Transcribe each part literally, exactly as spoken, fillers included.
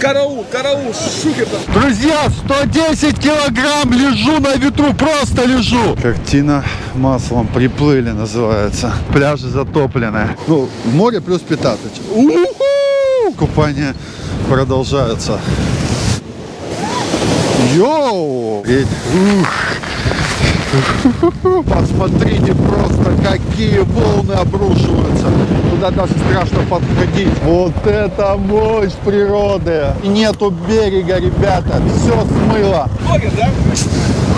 Караул, караул, шухер. Друзья, сто десять килограмм лежу на ветру, просто лежу. Картина маслом, приплыли называется. Пляжи затоплены. Ну, море плюс пятнадцать. У-ху! Купание продолжается. Йоу! И, ух. Посмотрите просто, какие волны обрушиваются. Туда даже страшно подходить. Вот это мощь природы. Нету берега, ребята. Все смыло. Блогер, да?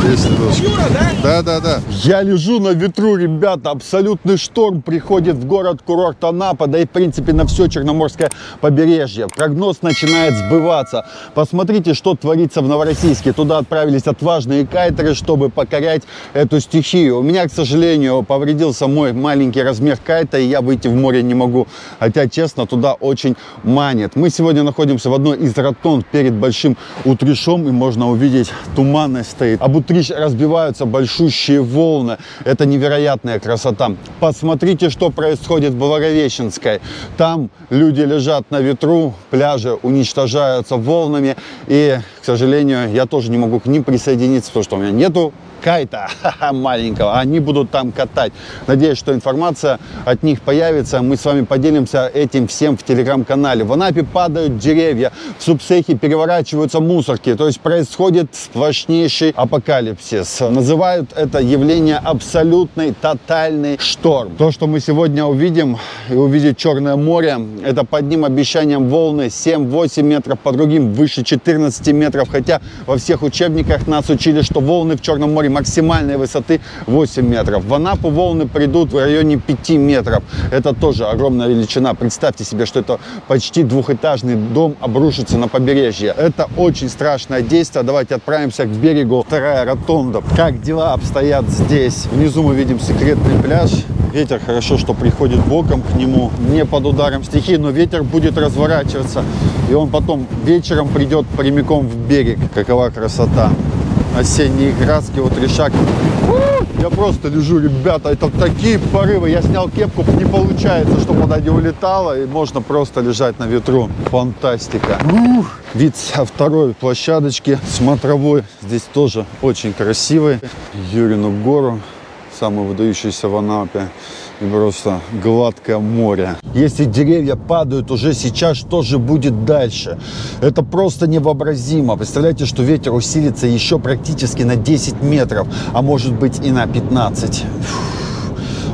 Юра, да? Да, да, да. Я лежу на ветру, ребята. Абсолютный шторм приходит в город-курорт Анапа, да и, в принципе, на все Черноморское побережье. Прогноз начинает сбываться. Посмотрите, что творится в Новороссийске. Туда отправились отважные кайтеры, чтобы покорять эту стихию. У меня, к сожалению, повредился мой маленький размер кайта, и я выйти в море не могу. Хотя, честно, туда очень манит. Мы сегодня находимся в одной из ротонд перед Большим Утришом, и можно увидеть, туманность стоит. Об Утриш разбиваются большущие волны. Это невероятная красота. Посмотрите, что происходит в Благовещенской. Там люди лежат на ветру, пляжи уничтожаются волнами. И, к сожалению, я тоже не могу к ним присоединиться, потому что у меня нету кайта маленького. Они будут там катать. Надеюсь, что информация от них появится. Мы с вами поделимся этим всем в телеграм-канале. В Анапе падают деревья, в субсехе переворачиваются мусорки. То есть происходит сплошнейший апокалипсис. Называют это явление абсолютный, тотальный шторм. То, что мы сегодня увидим и увидит Чёрное море, это под ним обещанием волны семь-восемь метров, по другим выше четырнадцати метров. Хотя во всех учебниках нас учили, что волны в Чёрном море максимальной высоты восемь метров. В Анапу волны придут в районе пяти метров. Это тоже огромная величина. Представьте себе, что это почти двухэтажный дом обрушится на побережье. Это очень страшное действие. Давайте отправимся к берегу. Вторая ротонда. Как дела обстоят здесь? Внизу мы видим секретный пляж. Ветер хорошо, что приходит боком к нему, не под ударом стихии, но ветер будет разворачиваться. И он потом вечером придет прямиком в берег. Какова красота. Осенние краски, вот решак. Я просто лежу, ребята, это такие порывы. Я снял кепку, не получается, чтобы она не улетала. И можно просто лежать на ветру. Фантастика. Ух. Вид со второй площадочки, смотровой. Здесь тоже очень красивый. Юрину гору, самую выдающуюся в Анапе. И просто гладкое море. Если деревья падают уже сейчас, что же будет дальше? Это просто невообразимо. Представляете, что ветер усилится еще практически на десять метров, а может быть и на пятнадцать.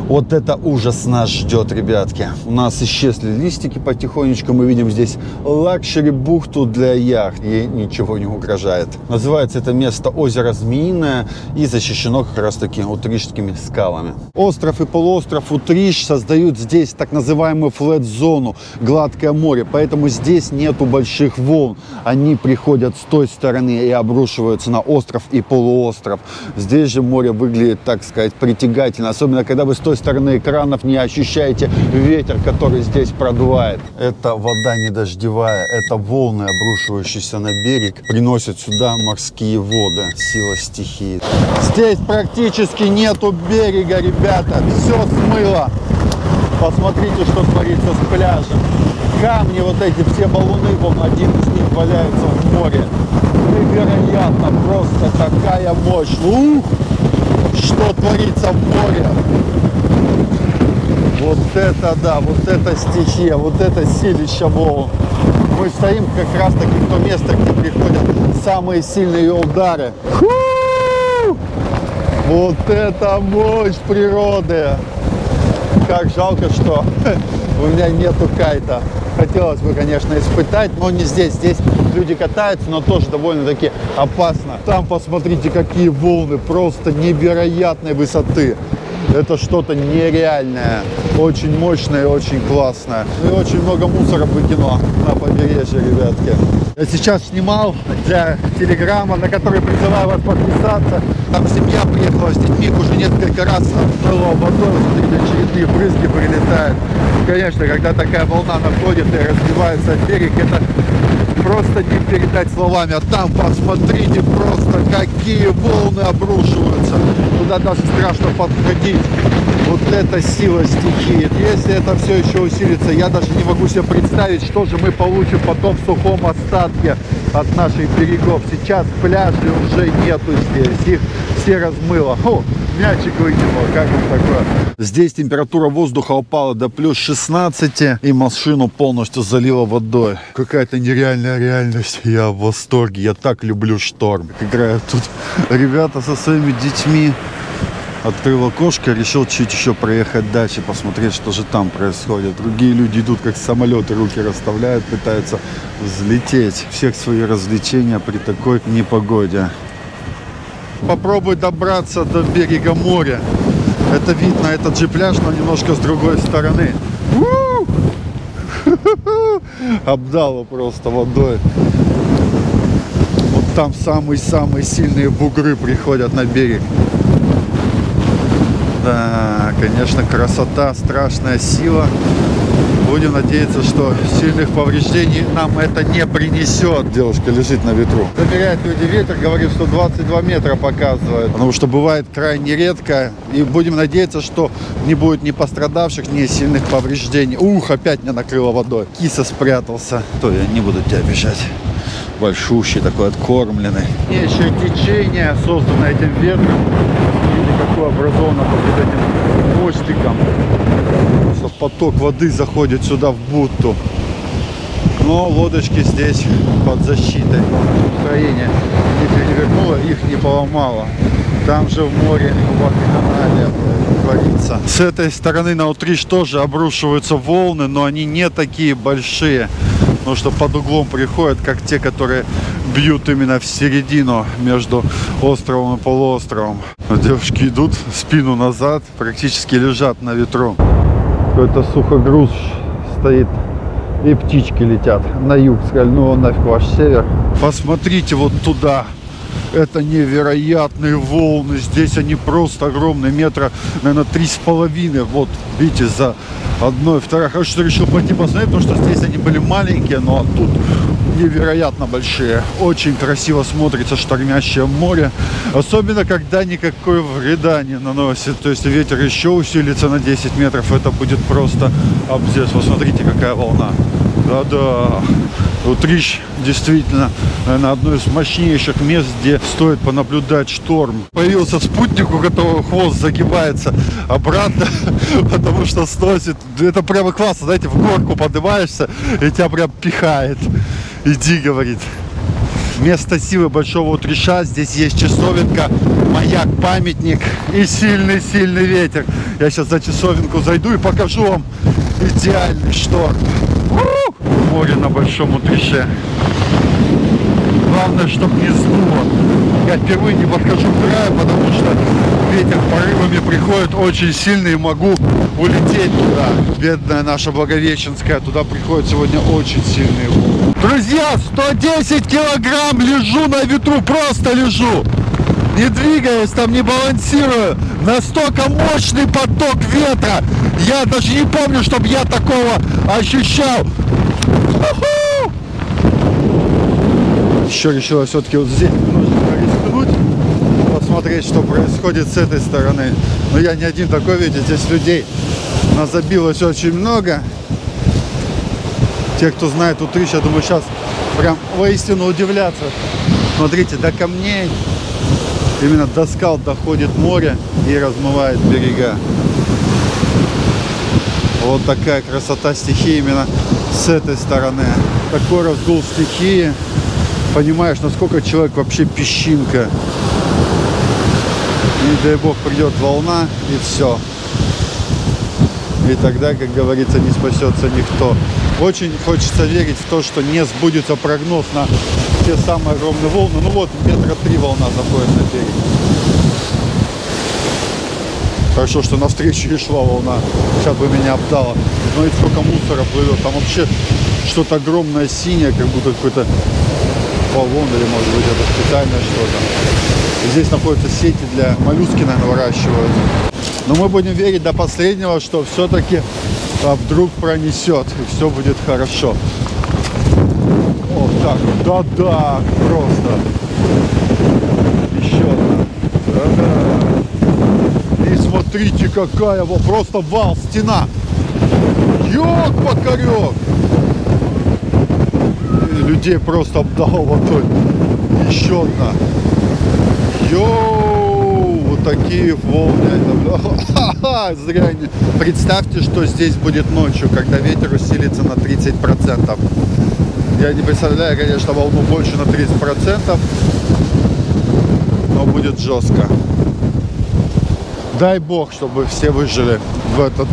Вот это ужас нас ждет, ребятки. У нас исчезли листики потихонечку. Мы видим здесь лакшери-бухту для яхт. Ей ничего не угрожает. Называется это место озеро Змеиное и защищено как раз таки утришскими скалами. Остров и полуостров Утриш создают здесь так называемую флэт-зону, гладкое море. Поэтому здесь нету больших волн. Они приходят с той стороны и обрушиваются на остров и полуостров. Здесь же море выглядит, так сказать, притягательно. Особенно, когда вы стоите с той стороны экранов, не ощущаете ветер, который здесь продувает. Это вода не дождевая, это волны, обрушивающиеся на берег, приносят сюда морские воды. Сила стихии. Здесь практически нету берега, ребята. Все смыло. Посмотрите, что творится с пляжем. Камни вот эти, все валуны, вон один из них валяются в море. Невероятно, просто такая мощь. Ух! Что творится в море? Вот это да, вот это стихия, вот это силища волн. Мы стоим как раз таки в то место, где приходят самые сильные удары. Фу! Вот это мощь природы! Как жалко, что у меня нету кайта. Хотелось бы, конечно, испытать, но не здесь. Здесь люди катаются, но тоже довольно-таки опасно. Там посмотрите, какие волны, просто невероятной высоты. Это что-то нереальное, очень мощное, очень классное. И очень много мусора выкинуло на побережье, ребятки. Я сейчас снимал для телеграмма, на который призываю вас подписаться. Там семья приехала с детьми, уже несколько раз было ободов, очередные брызги прилетают. Конечно, когда такая волна находит и разбивается от берега, это просто не передать словами. А там, посмотрите, просто какие волны обрушиваются. Туда даже страшно подходить. вот эта сила стихии. Если это все еще усилится, я даже не могу себе представить, что же мы получим потом в сухом остатке от наших берегов. Сейчас пляжей уже нету здесь, их все размыло. Фу, мячик выкинуло, как он такое. Здесь температура воздуха упала до плюс шестнадцати, и машину полностью залило водой. Какая-то нереальная реальность, я в восторге, я так люблю шторм. Играют тут ребята со своими детьми. Открыл окошко, решил чуть еще проехать дальше, посмотреть, что же там происходит. Другие люди идут, как самолеты, руки расставляют, пытаются взлететь. Всех свои развлечения при такой непогоде. Попробуй добраться до берега моря. Это видно, этот же пляж, но немножко с другой стороны. Обдало просто водой. Вот там самые-самые сильные бугры приходят на берег. Да, конечно, красота, страшная сила. Будем надеяться, что сильных повреждений нам это не принесет. Девушка лежит на ветру. Замеряют люди ветер, говорит, что двадцать два метра показывает. Потому что бывает крайне редко. И будем надеяться, что не будет ни пострадавших, ни сильных повреждений. Ух, опять меня накрыло водой. Киса спрятался. То я не буду тебя обижать. Большущий такой, откормленный. И еще течение, созданное этим ветром. Образовано под этим мостиком. Просто поток воды заходит сюда в бухту. Но лодочки здесь под защитой. Украине не перевернуло, их не поломало. Там же в море в канале творится. С этой стороны на Утриш тоже обрушиваются волны, но они не такие большие. Потому что под углом приходят, как те, которые бьют именно в середину между островом и полуостровом. Девушки идут спину назад, практически лежат на ветру. Какой-то сухогруз стоит, и птички летят на юг, скользнуло нафиг ваш север. Посмотрите вот туда. Это невероятные волны. Здесь они просто огромные, метра, наверное, три с половиной. Вот, видите, за одной, второй. Хорошо, что решил пойти посмотреть, потому что здесь они были маленькие, но тут невероятно большие. Очень красиво смотрится штормящее море. Особенно, когда никакой вреда не наносит. То есть ветер еще усилится на десять метров. Это будет просто обзес. Посмотрите, какая волна. Да-да. Утриш действительно на одно из мощнейших мест, где стоит понаблюдать шторм. Появился спутник, у которого хвост загибается обратно, потому что сносит. Это прямо классно, знаете, в горку поднимаешься, и тебя прям пихает. Иди, говорит. Место силы Большого Утриша. Здесь есть часовенка, маяк, памятник и сильный-сильный ветер. Я сейчас за часовенку зайду и покажу вам идеальный шторм. Море на Большом Утрише. Главное, чтобы не сдуло. Я впервые не подхожу к краю, потому что ветер порывами приходит очень сильный и могу улететь туда. Бедная наша Благовещенская, туда приходит сегодня очень сильный волны. Друзья, сто десять килограмм лежу на ветру, просто лежу. Не двигаюсь, там не балансирую. Настолько мощный поток ветра. Я даже не помню, чтобы я такого ощущал. Еще решила все-таки вот здесь немножечко рискнуть, посмотреть, что происходит с этой стороны. Но я не один такой, видите, здесь людей назабилось очень много. Те, кто знает Утриш, я думаю, сейчас прям воистину удивляться. Смотрите, до камней, именно до скал доходит море и размывает берега. Вот такая красота стихии именно с этой стороны. Такой разгул стихии. Понимаешь, насколько человек вообще песчинка. Не дай бог придет волна, и все. И тогда, как говорится, не спасется никто. Очень хочется верить в то, что не сбудется прогноз на те самые огромные волны. Ну вот, метра три волна заходит на берег. Хорошо, что навстречу и шла волна. Сейчас бы меня обдала. Ну и сколько мусора плывет. Там вообще что-то огромное синее, как будто какой-то баллон или, может быть, это специальное что-то. Здесь находятся сети для моллюски, наверное, выращивают. Но мы будем верить до последнего, что все-таки вдруг пронесет и все будет хорошо. Вот так вот. Да-да, просто. Еще одна. Да-да. Вот Смотрите, какая вот просто вал, стена. Ёк-покорёк! Людей просто обдало водой. Еще одна. Йоу! Вот такие волны. Ха-ха! Зря не... Представьте, что здесь будет ночью, когда ветер усилится на тридцать процентов. Я не представляю, конечно, волну больше на тридцать процентов. Но будет жестко. Дай бог, чтобы все выжили в этот...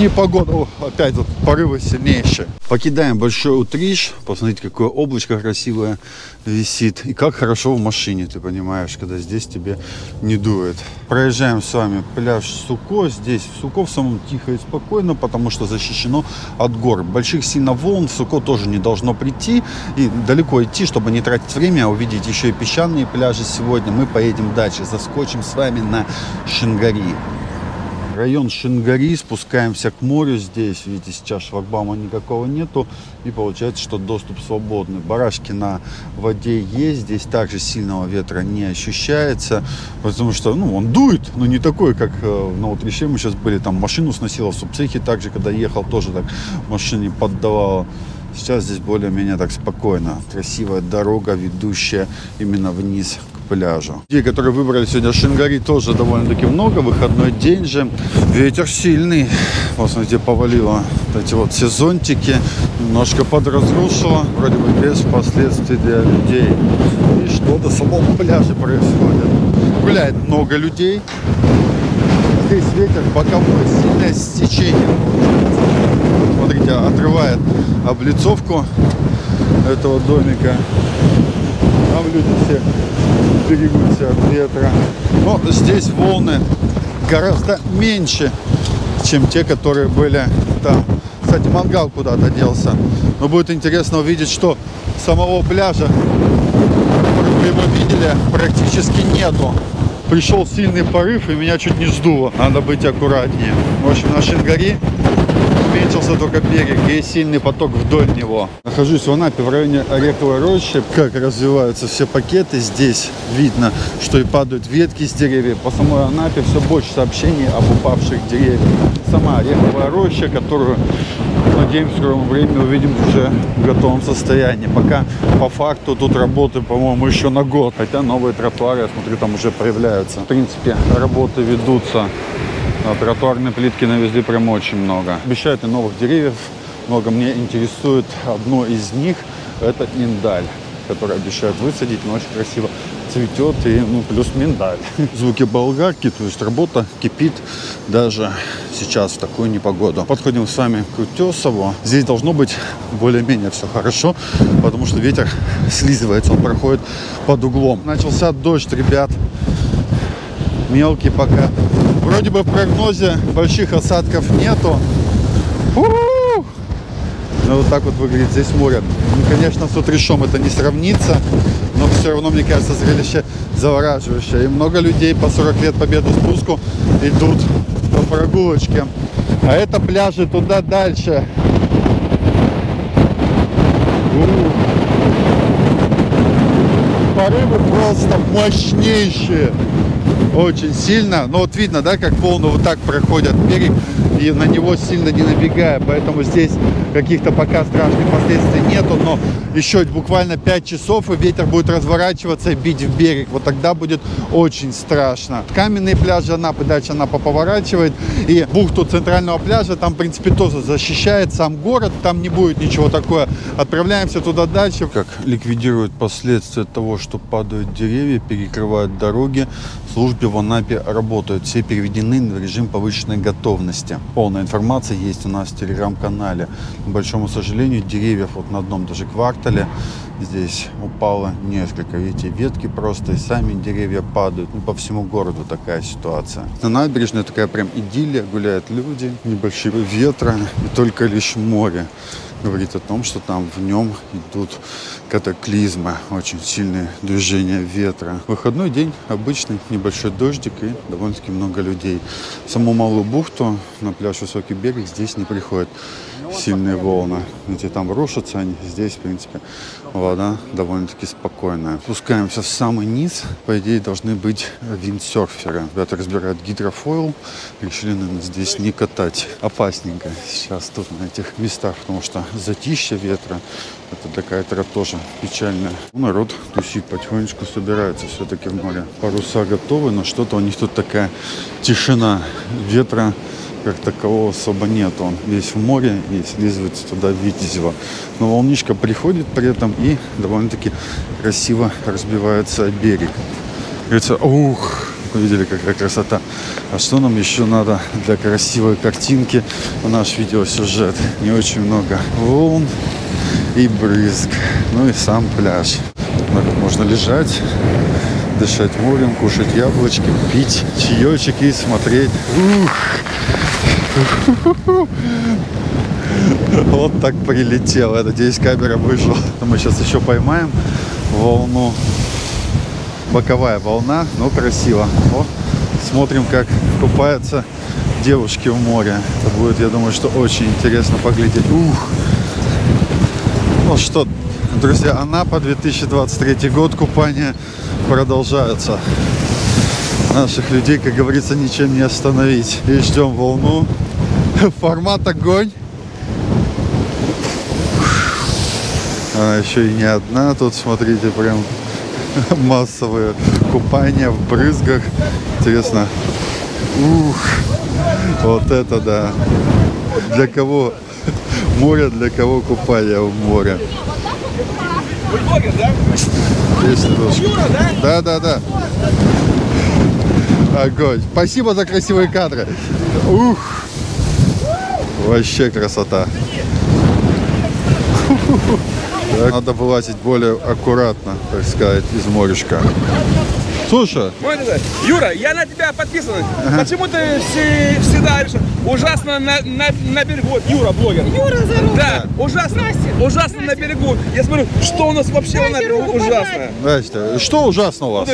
непогоду. Опять вот порывы сильнейшие. Покидаем Большой Утриш. Посмотрите, какое облачко красивое висит. И как хорошо в машине, ты понимаешь, когда здесь тебе не дует. Проезжаем с вами пляж Сукко. Здесь в Сукко в самом тихо и спокойно, потому что защищено от гор. Больших сильно волн в Сукко тоже не должно прийти. И далеко идти, чтобы не тратить время, а увидеть еще и песчаные пляжи сегодня. Мы поедем дальше. Заскочим с вами на Шингари. Район Шингари, спускаемся к морю. Здесь, видите, сейчас шлагбаума никакого нету. И получается, что доступ свободный. Барашки на воде есть. Здесь также сильного ветра не ощущается. Потому что, ну, он дует, но не такой, как э, на Утрище. Мы сейчас были, там машину сносило в субсехе. Также, когда ехал, тоже так машине поддавало. Сейчас здесь более-менее так спокойно. Красивая дорога, ведущая именно вниз к пляжу. Людей, которые выбрали сегодня Шингари, тоже довольно-таки много. Выходной день же. Ветер сильный. Посмотрите, повалило вот эти вот все зонтики. Немножко подразрушило. Вроде бы без последствий для людей. И что-то в самом пляже происходит. Гуляет много людей. Здесь ветер боковой, сильное стечение. Смотрите, отрывает облицовку этого домика. Там люди все берегутся от ветра. Но здесь волны гораздо меньше, чем те, которые были там. Кстати, мангал куда-то делся. Но будет интересно увидеть, что самого пляжа, который мы видели, практически нету. Пришел сильный порыв и меня чуть не сдуло. Надо быть аккуратнее. В общем, на Шингари уменьшился только берег и сильный поток вдоль него. Нахожусь в Анапе в районе Ореховой рощи. Как развиваются все пакеты. Здесь видно, что и падают ветки с деревьев. По самой Анапе все больше сообщений об упавших деревьях. Сама Ореховая роща, которую, надеемся, в скором времени увидим уже в готовом состоянии. Пока по факту тут работы, по-моему, еще на год. Хотя новые тротуары, я смотрю, там уже появляются. В принципе, работы ведутся. Тротуарные плитки навезли прям очень много. Обещают и новых деревьев много. Мне интересует одно из них. Это миндаль, который обещают высадить. Но очень красиво цветет. И ну, плюс миндаль. Звуки болгарки, то есть работа кипит даже сейчас в такую непогоду. Подходим с вами к Утесову. Здесь должно быть более-менее все хорошо, потому что ветер слизывается, он проходит под углом. Начался дождь, ребят. Мелкий пока. Вроде бы в прогнозе больших осадков нету. У-у-у! Ну, вот так вот выглядит здесь море. Ну, конечно, с Утришом это не сравнится, но все равно, мне кажется, зрелище завораживающее. И много людей по сорок лет победы спуску идут по прогулочке. А это пляжи туда дальше. У-у-у. Порывы просто мощнейшие. Очень сильно. Но вот видно, да, как волны вот так проходят берег и на него сильно не набегая. Поэтому здесь каких-то пока страшных последствий нету. Но еще буквально пять часов и ветер будет разворачиваться и бить в берег. Вот тогда будет очень страшно. Каменные пляжи Анапы, дальше Анапа поворачивает. И бухту центрального пляжа там, в принципе, тоже защищает сам город. Там не будет ничего такое. Отправляемся туда дальше. Как ликвидируют последствия того, что падают деревья, перекрывают дороги. Службы в Анапе работают. Все переведены в режим повышенной готовности. Полная информация есть у нас в телеграм-канале. К большому сожалению, деревьев вот на одном даже квартале здесь упало несколько. Видите, ветки просто и сами деревья падают. Ну, по всему городу такая ситуация. На набережной такая прям идиллия. Гуляют люди, небольшие ветра и только лишь море. Говорит о том, что там в нем идут катаклизма, очень сильные движения ветра. Выходной день обычный, небольшой дождик и довольно-таки много людей. В саму Малую бухту, на пляж Высокий берег, здесь не приходят сильные волны. Эти там рушатся они, здесь, в принципе, вода довольно-таки спокойная. Спускаемся в самый низ. По идее, должны быть виндсерферы. Ребята разбирают гидрофойл, решили, наверное, здесь не катать. Опасненько сейчас тут на этих местах, потому что затища ветра. Это для кайтера тоже печально. Народ тусит, потихонечку собирается все-таки в море. Паруса готовы, но что-то у них тут такая тишина. Ветра как такового особо нет. Он весь в море и слизывается туда Витязево. Но волнишка приходит при этом и довольно-таки красиво разбивается о берег. Говорится, ух, видели, какая красота. А что нам еще надо для красивой картинки в наш видеосюжет? Не очень много волн и брызг, ну и сам пляж. Можно лежать, дышать морем, кушать яблочки, пить чаечек и смотреть. Ух! Вот так прилетело. Я надеюсь, камера выжила. Мы сейчас еще поймаем волну. Боковая волна, но красиво. О, смотрим, как купаются девушки в море. Это будет, я думаю, что очень интересно поглядеть. Ух! Ну что, друзья, Анапа, две тысячи двадцать третий год, купания продолжаются. Наших людей, как говорится, ничем не остановить. И ждем волну. Формат огонь. А еще и не одна. Тут, смотрите, прям массовые купания в брызгах. Интересно. Ух, вот это да. Для кого... Море, для кого купание в море. Вы блогер, да? Юра, да? Да, да, да. Огонь. Спасибо за красивые кадры. Ух. Вообще красота. Так, надо вылазить более аккуратно, так сказать, из морюшка. Слушай. Юра, я на тебя подписан. Ага. Почему ты всегда ужасно на, на, на берегу? Юра, блогер. Юра, за руку. Да, да, ужасно. Здрасте. Ужасно. Здрасте. На берегу. Я смотрю, что у нас вообще на берегу ужасно. Здрасте. Что ужасно у вас?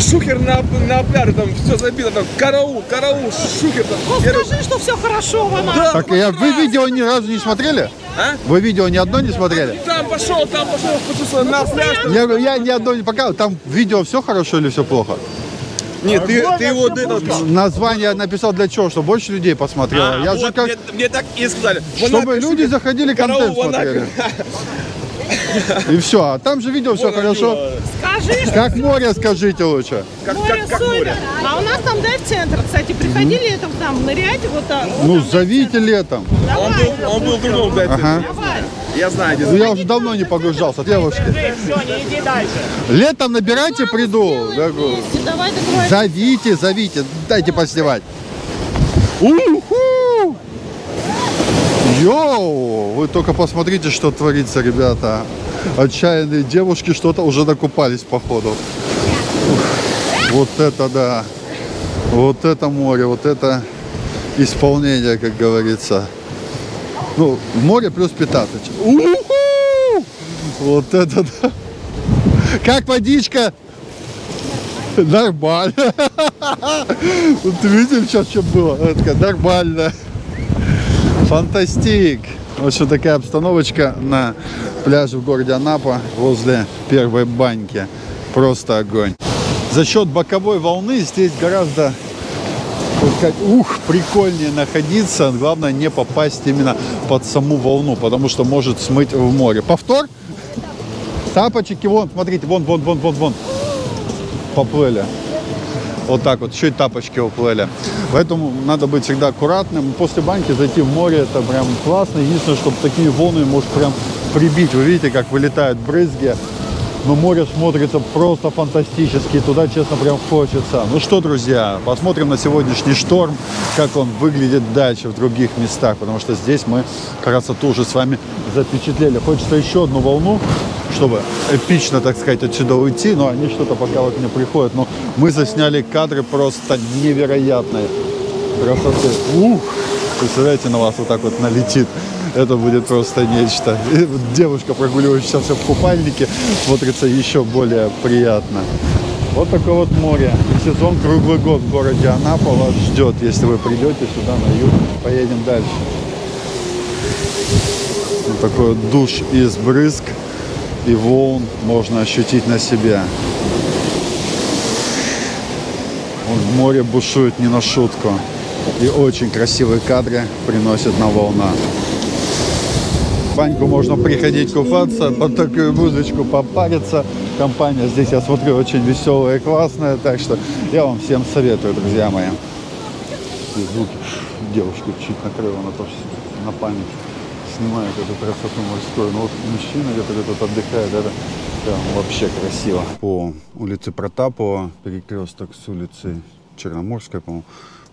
Шухер на, на пляже, там все забито, там караул, караул, шухер. Там. Ну я скажи, ру... что все хорошо в Анапе. Да, так, я, вы видео ни разу не смотрели? А? Вы видео ни одно не смотрели? Там пошел, там пошел, на пляж. Я говорю, я ни одно не показывал. Там видео все хорошо или все плохо? Нет, а ты, ты его написал. Название написал для чего? Чтобы больше людей посмотрело. А, я вот, же как... мне, мне так и сказали. Чтобы люди заходили, контент смотрели. И все, а там же видео все хорошо. Скажи, как море, скажите лучше. Как море, как море. А у нас там дайв-центр, кстати, приходи летом там нырять вот так. Ну зовите летом. Он был в другом дайв-центре. Я знаю, где. Я уже давно не погружался, девушки. Летом набирайте, приду. Зовите, зовите, дайте поснимать. Уху! Йоу! Вы только посмотрите, что творится, ребята. Отчаянные девушки что-то уже накупались, походу. Ух, вот это да. Вот это море, вот это исполнение, как говорится. Ну, море плюс пятнадцать. У-ху! Вот это да. Как водичка? Нормально. Вот видели сейчас, что было? Нормально. Фантастик! Вот что такая обстановочка на пляже в городе Анапа возле первой баньки. Просто огонь. За счет боковой волны здесь гораздо, вот как, ух, прикольнее находиться. Главное не попасть именно под саму волну, потому что может смыть в море. Повтор? Тапочки вон, смотрите, вон, вон, вон, вон, вон. Поплыли. Вот так вот, еще и тапочки уплыли. Поэтому надо быть всегда аккуратным. После баньки зайти в море, это прям классно. Единственное, чтобы такими волнами может прям прибить. Вы видите, как вылетают брызги. Но море смотрится просто фантастически. Туда, честно, прям хочется. Ну что, друзья, посмотрим на сегодняшний шторм, как он выглядит дальше в других местах. Потому что здесь мы красоту уже с вами запечатлели. Хочется еще одну волну, чтобы эпично, так сказать, отсюда уйти, но они что-то пока вот не приходят. Но мы засняли кадры просто невероятные красоты. Ух! представляете, на вас вот так вот налетит. Это будет просто нечто. И девушка, прогуливающаяся в купальнике, смотрится еще более приятно. Вот такое вот море. И сезон круглый год в городе Анапа вас ждет, если вы придете сюда на юг. Поедем дальше. Вот такой вот душ из брызг и волн можно ощутить на себе. Вот море бушует не на шутку. И очень красивые кадры приносит на волна. В баньку можно приходить купаться, под такую музычку попариться. Компания здесь, я смотрю, очень веселая и классная. Так что я вам всем советую, друзья мои. Звуки. Девушку чуть накрыла, она тоже на память снимает эту красоту морскую. Но вот мужчина, который тут отдыхает, это прям вообще красиво. По улице Протапова, перекресток с улицы Черноморской, по-моему,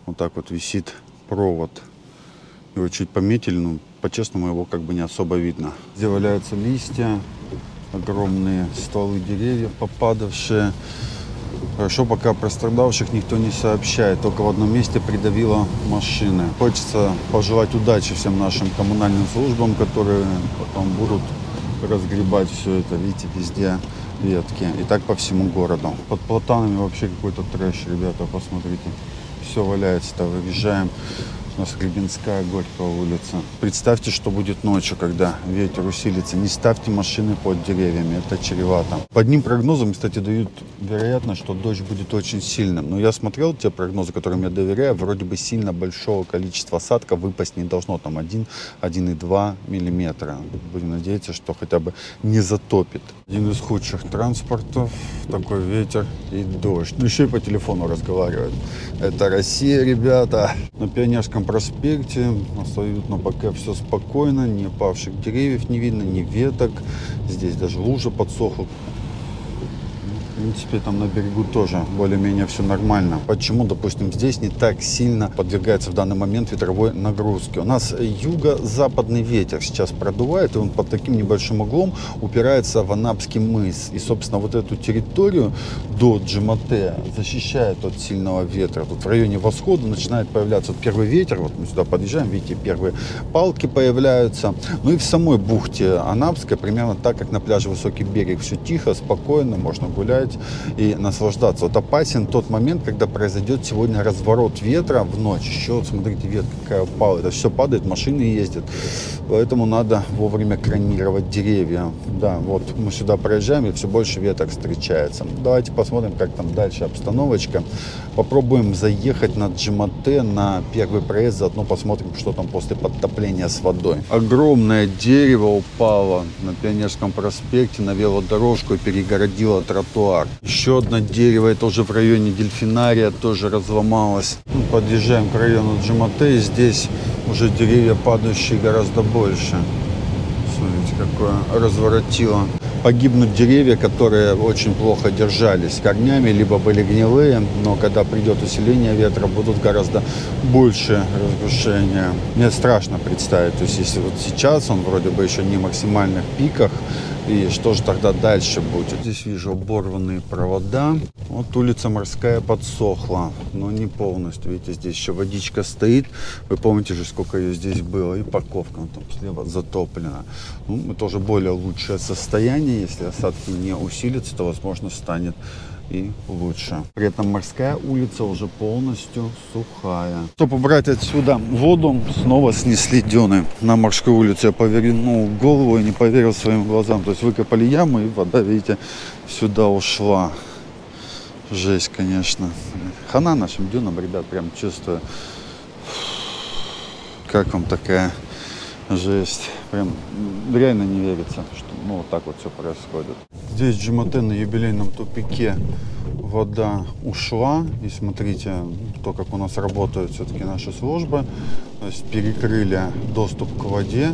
вот так вот висит провод. Его чуть пометили, но по-честному его как бы не особо видно. Здесь валяются листья, огромные стволы деревьев попадавшие. Хорошо, пока пострадавших никто не сообщает. Только в одном месте придавило машины. Хочется пожелать удачи всем нашим коммунальным службам, которые потом будут разгребать все это. Видите, везде ветки. И так по всему городу. Под платанами вообще какой-то трэш, ребята, посмотрите. Все валяется, да, выезжаем. У нас Гребенская, Горького улица. Представьте, что будет ночью, когда ветер усилится. Не ставьте машины под деревьями, это чревато. По одним прогнозам, кстати, дают вероятность, что дождь будет очень сильным. Но я смотрел те прогнозы, которым я доверяю, вроде бы сильно большого количества осадков выпасть не должно. Там один, один и два миллиметра. Будем надеяться, что хотя бы не затопит. Один из худших транспортов, такой ветер и дождь. Ну еще и по телефону разговаривают. Это Россия, ребята. На Пионерском проспекте абсолютно пока все спокойно, ни павших деревьев не видно, ни веток. Здесь даже лужа подсохла. В принципе, там на берегу тоже более-менее все нормально. Почему, допустим, здесь не так сильно подвергается в данный момент ветровой нагрузке? У нас юго-западный ветер сейчас продувает, и он под таким небольшим углом упирается в Анапский мыс. И, собственно, вот эту территорию до Джемете защищает от сильного ветра. Тут в районе восхода начинает появляться вот первый ветер. Вот мы сюда подъезжаем, видите, первые палки появляются. Ну и в самой бухте Анапской примерно так, как на пляже Высокий берег. Все тихо, спокойно, можно гулять и наслаждаться. Вот опасен тот момент, когда произойдет сегодня разворот ветра в ночь. Еще вот смотрите, ветка какая упала. Это все падает, машины ездят. Поэтому надо вовремя кронировать деревья. Да, вот мы сюда проезжаем, и все больше веток встречается. Давайте посмотрим, как там дальше обстановочка. Попробуем заехать на Джемете, на первый проезд, заодно посмотрим, что там после подтопления с водой. Огромное дерево упало на Пионерском проспекте, на велодорожку и перегородило тротуар. Еще одно дерево, это уже в районе Дельфинария, тоже разломалось. Мы подъезжаем к району Джемете, и здесь уже деревья падающие гораздо больше. Смотрите, какое разворотило. Погибнут деревья, которые очень плохо держались корнями, либо были гнилые, но когда придет усиление ветра, будут гораздо больше разрушения. Мне страшно представить, то есть если вот сейчас он вроде бы еще не в максимальных пиках, и что же тогда дальше будет? Здесь вижу оборванные провода. Вот улица Морская подсохла, но не полностью. Видите, здесь еще водичка стоит. Вы помните же, сколько ее здесь было. И парковка там слева затоплена. Ну, это уже более лучшее состояние. Если осадки не усилятся, то, возможно, станет и лучше. При этом Морская улица уже полностью сухая. Чтобы убрать отсюда воду, снова снесли дюны. На Морской улице я повернул голову и не поверил своим глазам. То есть выкопали яму, и вода, видите, сюда ушла. Жесть, конечно. Хана нашим дюнам, ребят, прям чувствую. Как вам такая жесть? Прям реально не верится, что ну, вот так вот все происходит. Здесь Джемете на юбилейном тупике вода ушла. И смотрите, то, как у нас работают все-таки наши службы. То есть перекрыли доступ к воде,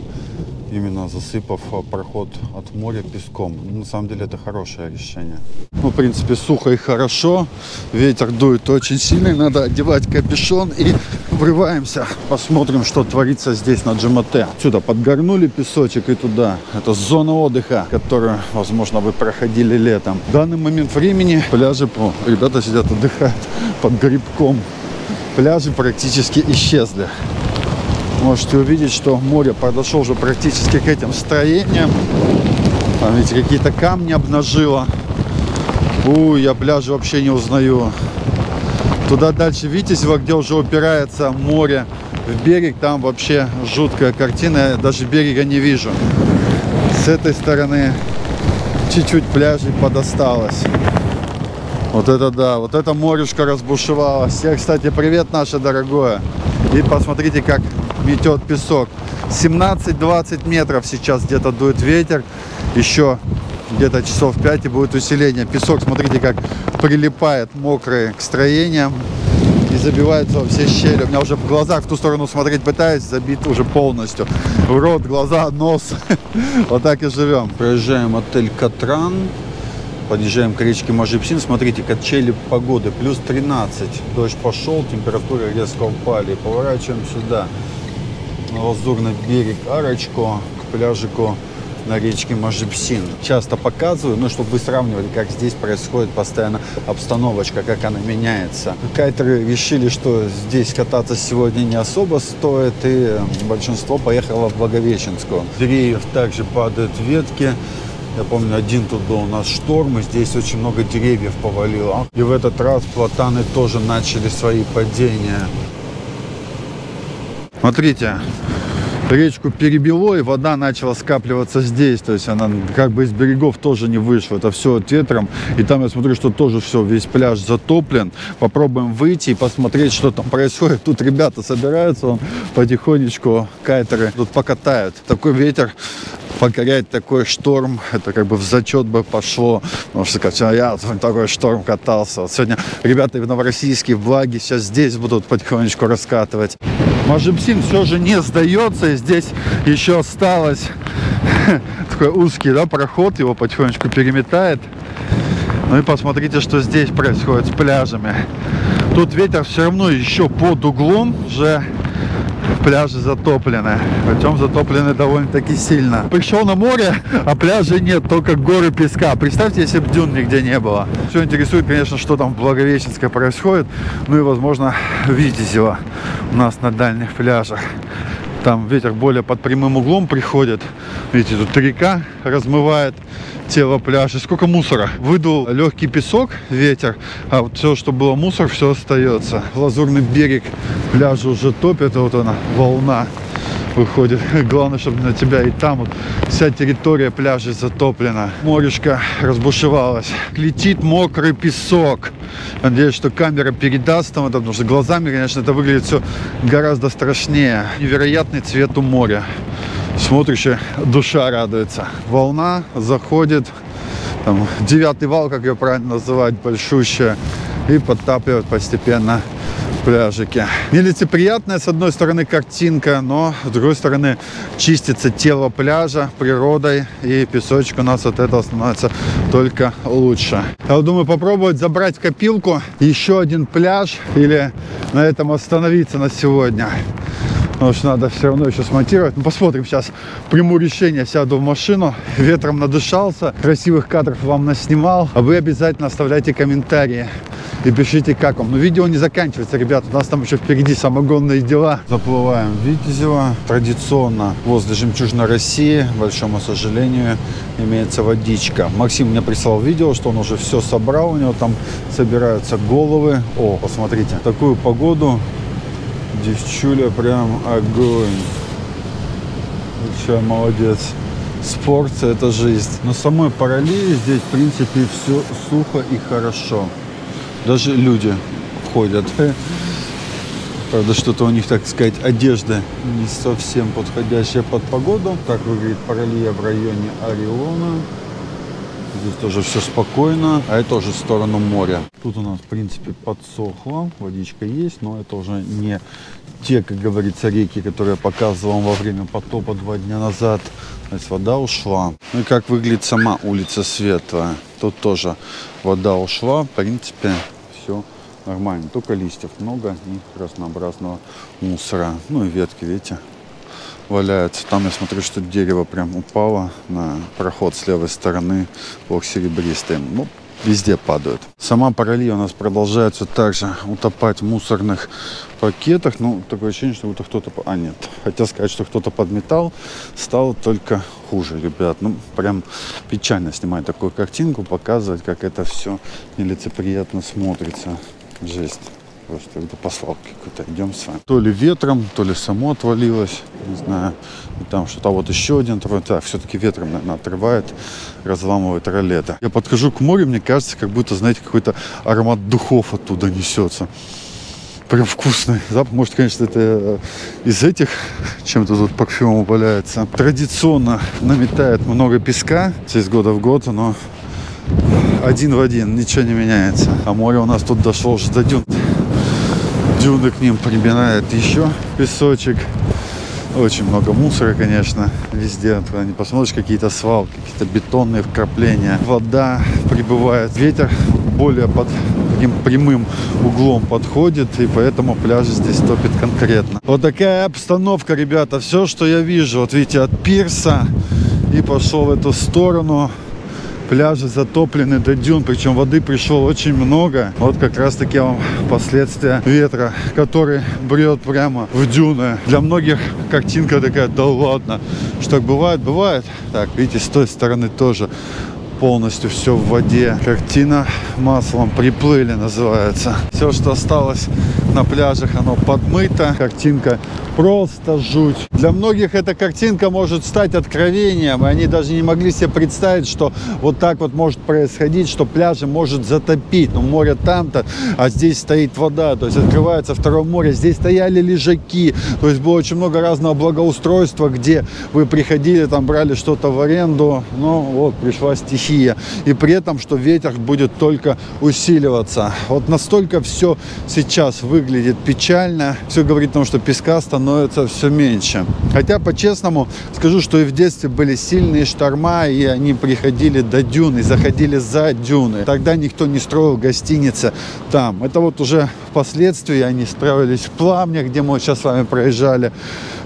именно засыпав проход от моря песком. На самом деле это хорошее решение. Ну, в принципе, сухо и хорошо. Ветер дует очень сильный. Надо одевать капюшон и врываемся. Посмотрим, что творится здесь на Джемете. Отсюда подгорнули песочек и туда. Это зона отдыха, которую, возможно, вы проходили летом. В данный момент времени пляжи, о, ребята сидят, отдыхают под грибком. Пляжи практически исчезли. можете увидеть, что море подошло уже практически к этим строениям. Там ведь какие-то камни обнажило. Уй, я пляжи вообще не узнаю. Туда дальше Витязево, где уже упирается море в берег, там вообще жуткая картина, я даже берега не вижу. С этой стороны чуть-чуть пляжей подосталось. Вот это да, вот это морюшка разбушевалась. Всех, кстати, привет, наше дорогое. И посмотрите, как метет песок. семнадцать-двадцать метров сейчас где-то дует ветер. Еще где-то часов пять и будет усиление. Песок, смотрите, как прилипает мокрый к строениям и забиваются во все щели. У меня уже в глазах в ту сторону смотреть пытаюсь, забит уже полностью. В рот, глаза, нос. Вот так и живем. Проезжаем отель Катран, подъезжаем к речке Можепсин. Смотрите, качели погоды. Плюс тринадцать. Дождь пошел, температуры резко упали. Поворачиваем сюда, на Лазурный берег, арочку, к пляжику на речке Можепсин. Часто показываю, ну, чтобы вы сравнивали, как здесь происходит постоянно обстановочка, как она меняется. Кайтеры решили, что здесь кататься сегодня не особо стоит, и большинство поехало в Благовещенскую. С деревьев также падают ветки. Я помню, один тут был у нас шторм, и здесь очень много деревьев повалило. И в этот раз платаны тоже начали свои падения. Смотрите. Речку перебило, и вода начала скапливаться здесь. То есть она как бы из берегов тоже не вышла. Это все от ветром. И там я смотрю, что тоже все, весь пляж затоплен. Попробуем выйти и посмотреть, что там происходит. Тут ребята собираются, он потихонечку, кайтеры тут покатают. Такой ветер покорять, такой шторм. Это как бы в зачет бы пошло. Потому что как, я такой шторм катался. Вот сегодня ребята в Новороссийске, в Благе, сейчас здесь будут потихонечку раскатывать. Можепсин все же не сдается, и здесь еще осталось такой узкий, да, проход, его потихонечку переметает. Ну и посмотрите, что здесь происходит с пляжами. Тут ветер все равно еще под углом, уже пляжи затоплены, причем затоплены довольно-таки сильно. Пришел на море, а пляжей нет, только горы песка. Представьте, если бы дюн нигде не было. Все интересует, конечно, что там в Благовещенской происходит, ну и, возможно, Витязево у нас на дальних пляжах. Там ветер более под прямым углом приходит. Видите, тут река размывает тело пляжа. Сколько мусора. Выдул легкий песок, ветер, а вот все, что было мусор, все остается. Лазурный берег, пляжа уже топит. Вот она, волна выходит. Главное, чтобы на тебя и там вот вся территория пляжа затоплена. Морешка разбушевалась. Летит мокрый песок. Надеюсь, что камера передаст там это, потому что глазами, конечно, это выглядит все гораздо страшнее. Невероятный цвет у моря. Смотришь, и душа радуется. Волна заходит. Там, девятый вал, как ее правильно называть, большущая. И подтапливает постепенно пляжики. Нелицеприятная, с одной стороны, картинка, но с другой стороны, чистится тело пляжа природой, и песочек у нас от этого становится только лучше. Я думаю, попробовать забрать в копилку еще один пляж или на этом остановиться на сегодня. Потому что надо все равно еще смонтировать. Ну, посмотрим сейчас. Приму решение, сяду в машину. Ветром надышался. Красивых кадров вам наснимал. А вы обязательно оставляйте комментарии. И пишите, как вам. Но видео не заканчивается, ребята. У нас там еще впереди самогонные дела. Заплываем в Витязево. Традиционно возле жемчужной России, к большому сожалению, имеется водичка. Максим мне прислал видео, что он уже все собрал. У него там собираются головы. О, посмотрите. Такую погоду... Девчуля прям огонь. Вообще молодец. Спорт — это жизнь. На самой параллели здесь, в принципе, все сухо и хорошо. Даже люди ходят. Правда, что-то у них, так сказать, одежда не совсем подходящая под погоду. Так выглядит параллель в районе Орелона. Здесь тоже все спокойно, а это уже в сторону моря. Тут у нас, в принципе, подсохло, водичка есть, но это уже не те, как говорится, реки, которые я показывал во время потопа два дня назад. То есть вода ушла. Ну и как выглядит сама улица Светлая. Тут тоже вода ушла, в принципе, все нормально. Только листьев много и разнообразного мусора. Ну и ветки, видите, валяются. Там я смотрю, что дерево прям упало на проход с левой стороны, блок серебристый. Ну, везде падают. Сама параллель у нас продолжается также утопать в мусорных пакетах. Ну, такое ощущение, что будто кто-то... А, нет. Хотел сказать, что кто-то подметал. Стало только хуже, ребят. Ну, прям печально снимать такую картинку, показывать, как это все нелицеприятно смотрится. Жесть. Просто по свалке какой-то идем с вами. То ли ветром, то ли само отвалилось. Не знаю. И там что-то вот еще один. Так, все-таки ветром, наверное, отрывает, разламывает ролеты. Я подхожу к морю, мне кажется, как будто, знаете, какой-то аромат духов оттуда несется. Прям вкусный запах. Может, конечно, это из этих чем-то тут парфюм валяется. Традиционно наметает много песка. Из года в год, но один в один. Ничего не меняется. А море у нас тут дошло уже до дюн. Дюны к ним прибирает еще песочек. Очень много мусора, конечно, везде. Когда не посмотришь, какие-то свалки, какие-то бетонные вкрапления. Вода прибывает, ветер более под таким прямым углом подходит, и поэтому пляжи здесь топит конкретно. Вот такая обстановка, ребята. Все, что я вижу, вот видите, от пирса и пошел в эту сторону. Пляжи затоплены до дюн, причем воды пришло очень много. Вот как раз таки вам последствия ветра, который брет прямо в дюны. Для многих картинка такая, да ладно, что так бывает, бывает. Так, видите, с той стороны тоже полностью все в воде. Картина маслом приплыли, называется. Все, что осталось на пляжах, оно подмыто. Картинка просто жуть. Для многих эта картинка может стать откровением. И они даже не могли себе представить, что вот так вот может происходить, что пляжи может затопить. Ну, море там-то, а здесь стоит вода. То есть открывается второе море. Здесь стояли лежаки. То есть было очень много разного благоустройства, где вы приходили, там брали что-то в аренду. Ну, вот, пришла стихия. И при этом, что ветер будет только усиливаться. Вот настолько все сейчас выглядит печально. Все говорит о том, что песка становится все меньше. Хотя, по-честному, скажу, что и в детстве были сильные шторма, и они приходили до дюны, заходили за дюны. Тогда никто не строил гостиницы там. Это вот уже впоследствии они строились в Пламнях, где мы сейчас с вами проезжали.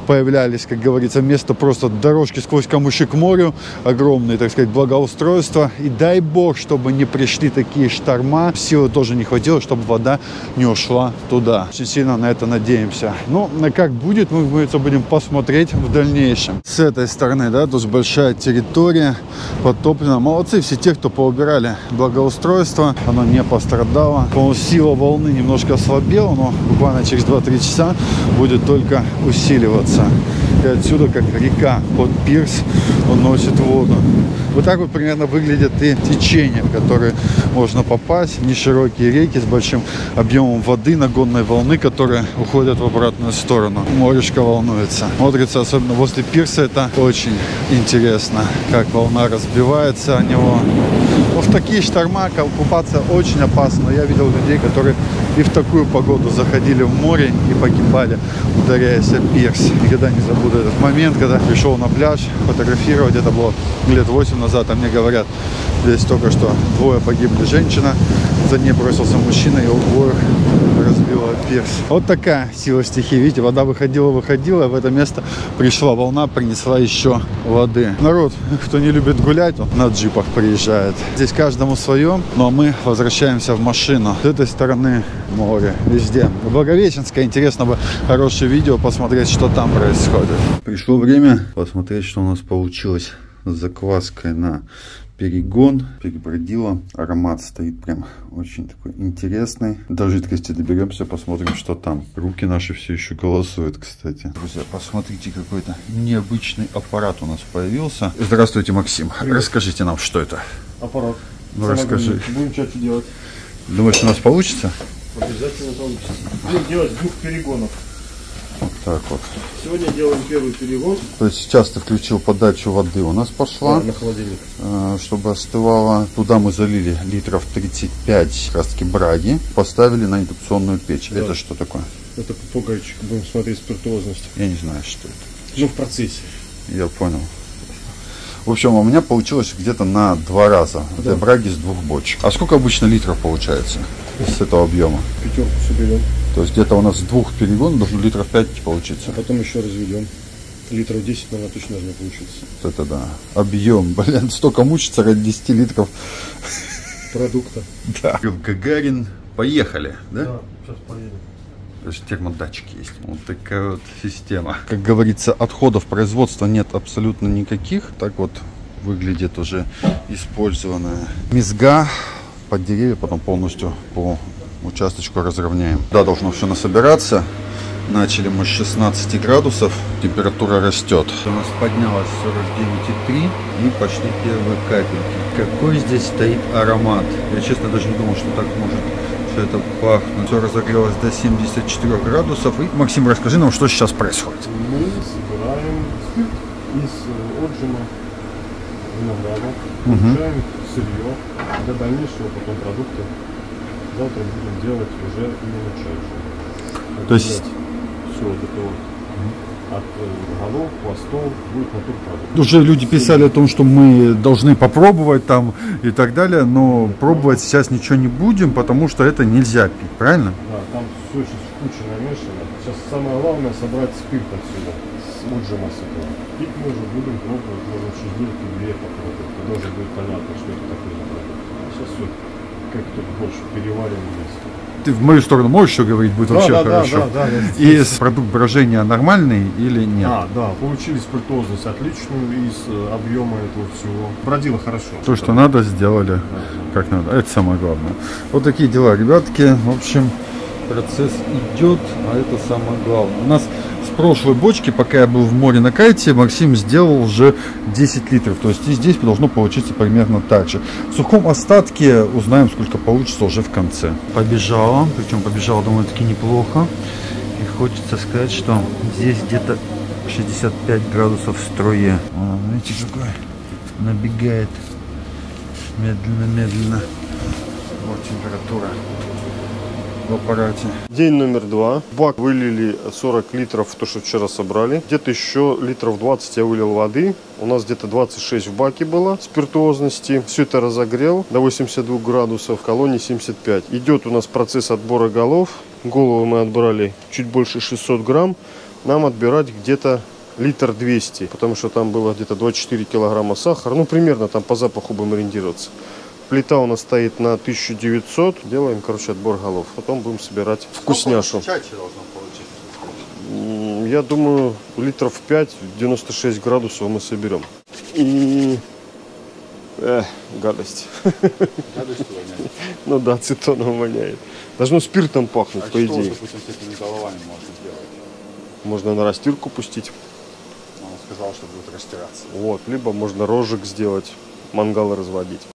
Появлялись, как говорится, вместо просто дорожки сквозь камыши к морю, огромные, так сказать, благоустройства. И дай бог, чтобы не пришли такие шторма. Силы тоже не хватило, чтобы вода не ушла туда. Очень сильно на это надеемся. Но как будет, мы это будем посмотреть в дальнейшем. С этой стороны, да, тут большая территория подтоплена. Молодцы все те, кто поубирали благоустройство. Оно не пострадало. По-моему, сила волны немножко ослабела, но буквально через два-три часа будет только усиливаться. И отсюда, как река, под пирс, он носит воду. Вот так вот примерно выглядят и течения, в которые можно попасть. Неширокие реки с большим объемом воды, нагонной волны, которые уходят в обратную сторону. Морешка волнуется. Смотрится, особенно возле пирса, это очень интересно, как волна разбивается о него. Но в такие шторма купаться очень опасно. Я видел людей, которые и в такую погоду заходили в море и погибали, ударяясь о пирс. Никогда не забуду этот момент, когда пришел на пляж фотографировать. Это было лет восемь назад, а мне говорят, здесь только что двое погибли, женщина, за ней бросился мужчина и обоих разбила пирс. Вот такая сила стихии. Видите, вода выходила, выходила, а в это место пришла волна, принесла еще воды. Народ, кто не любит гулять, он на джипах приезжает. Здесь каждому свое, ну а мы возвращаемся в машину. С этой стороны море, везде. В Благовещенской интересно бы хорошее видео посмотреть, что там происходит. Пришло время посмотреть, что у нас получилось с закваской на перегон. Перебродила. Аромат стоит прям очень такой интересный. До жидкости доберемся, посмотрим, что там. Руки наши все еще голосуют, кстати. Друзья, посмотрите, какой-то необычный аппарат у нас появился. Здравствуйте, Максим. Привет. Расскажите нам, что это. Аппарат. Ну, расскажи. Будем что-то делать. Думаешь, у нас получится? Обязательно получится. Будем делать двух перегонов. Вот так вот. Сегодня делаем первый перегон. То есть сейчас ты включил подачу воды, у нас пошла. Да, на холодильник. Чтобы остывала. Туда мы залили литров тридцать пять как раз таки браги. Поставили на индукционную печь. Да. Это что такое? Это попугайчик. Будем смотреть спиртуозность. Я не знаю, что это. Ну, в процессе. Я понял. В общем, у меня получилось где-то на два раза. Да. Это браги с двух бочек. А сколько обычно литров получается с этого объема? Пятерку соберем. То есть где-то у нас с двух перегонов должно литров пять получиться. А потом еще разведем. Литров десять, наверное, точно должно получиться. Вот это да. Объем, блин, столько мучиться ради десяти литров. продукта. Да. Гагарин, поехали, да? Да, сейчас поедем. Даже термодатчики есть. Вот такая вот система. Как говорится, отходов производства нет абсолютно никаких. Так вот выглядит уже использованная мезга под деревья, потом полностью по участочку разровняем. Да, должно все насобираться. Начали мы с шестнадцати градусов, температура растет. У нас поднялась сорок девять и три и пошли первые капельки. Какой здесь стоит аромат. Я, честно, даже не думал, что так может все это пахнуть. Все разогрелось до семидесяти четырёх градусов. И, Максим, расскажи нам, что сейчас происходит. Мы собираем спирт из отжима винограда, получаем угу. сырье для дальнейшего потом продукта. Завтра будем делать уже мельчайшее. То есть все вот это вот. От голов, хвостов будет натурпродукт. Уже люди писали о том, что мы должны попробовать там и так далее, но пробовать сейчас ничего не будем, потому что это нельзя пить, правильно? Да, там все сейчас куча намешано. Сейчас самое главное собрать спирт отсюда, с отжима с этого. Пить мы уже будем пробовать, можем через недельки-две попробовать, тогда уже будет понятно, что это такое за продукт. А сейчас все как-то больше перевариваем вместе. Ты в мою сторону можешь еще говорить, будет да, вообще да, хорошо. Да, да, да, и продукт брожения нормальный или нет? А, да, получили спиртозность отличную из объема этого всего. Бродило хорошо. То, что да. надо, сделали да. как надо. Это самое главное. Вот такие дела, ребятки. В общем, процесс идет, а это самое главное. У нас с прошлой бочки, пока я был в море на кайте, Максим сделал уже десять литров. То есть и здесь должно получиться примерно так же. В сухом остатке узнаем, сколько получится уже в конце. Побежала, причем побежала довольно-таки неплохо. И хочется сказать, что здесь где-то шестьдесят пять градусов в струе. О, видите, какой набегает медленно-медленно. Вот температура. В аппарате. День номер два. В бак вылили сорок литров, то, что вчера собрали. Где-то еще литров двадцать я вылил воды. У нас где-то двадцать шесть в баке было спиртуозности. Все это разогрел до восьмидесяти двух градусов, колонии семьдесят пять. Идет у нас процесс отбора голов. Голову мы отбрали чуть больше шестисот грамм. Нам отбирать где-то литр двести, потому что там было где-то двадцать четыре килограмма сахара. Ну, примерно там по запаху будем ориентироваться. Плита у нас стоит на тысячу девятьсот. Делаем, короче, отбор голов. Потом будем собирать вкусняшу. Я думаю, литров пять, девяносто шесть градусов мы соберем. И... Эх, гадость. Гадость воняет. Ну да, цитоном воняет. Должно спиртом пахнуть, а по идее. Что, допустим, с этими головами можно сделать? Можно на растирку пустить. Он сказал, что будет растираться. Вот, либо можно рожек сделать, мангал разводить.